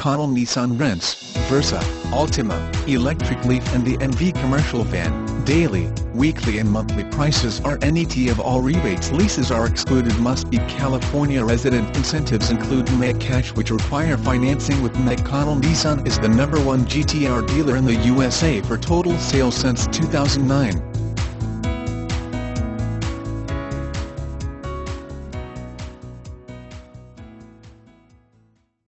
Connell Nissan rents Versa, Altima, electric Leaf and the NV commercial van. Daily, weekly and monthly prices are NET of all rebates. Leases are excluded. Must be California resident. Incentives include NMAC cash, which require financing with NMAC. Connell Nissan is the #1 GTR dealer in the USA for total sales since 2009.